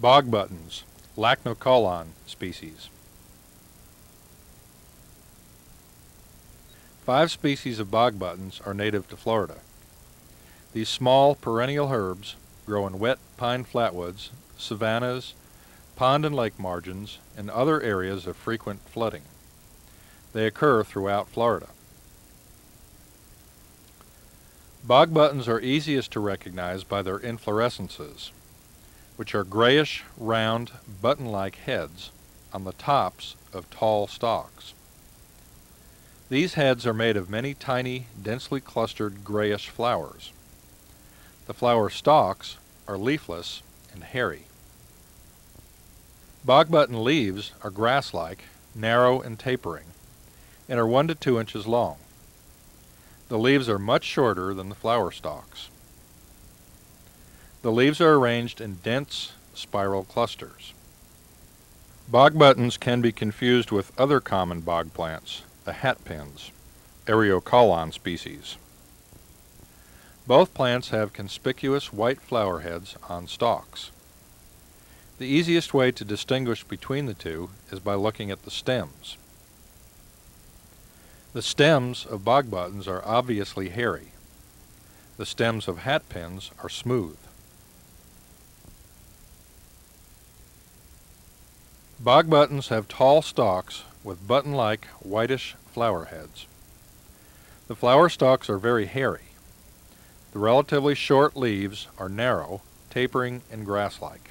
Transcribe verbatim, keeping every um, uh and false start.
Bog buttons, Lachnocaulon species. Five species of bog buttons are native to Florida. These small perennial herbs grow in wet pine flatwoods, savannas, pond and lake margins, and other areas of frequent flooding. They occur throughout Florida. Bog buttons are easiest to recognize by their inflorescences, which are grayish, round, button-like heads on the tops of tall stalks. These heads are made of many tiny, densely clustered grayish flowers. The flower stalks are leafless and hairy. Bog button leaves are grass-like, narrow and tapering, and are one to two inches long. The leaves are much shorter than the flower stalks. The leaves are arranged in dense spiral clusters. Bog buttons can be confused with other common bog plants, the hatpins, Eriocaulon species. Both plants have conspicuous white flower heads on stalks. The easiest way to distinguish between the two is by looking at the stems. The stems of bog buttons are obviously hairy. The stems of hatpins are smooth. Bog buttons have tall stalks with button-like whitish flower heads. The flower stalks are very hairy. The relatively short leaves are narrow, tapering, and grass-like.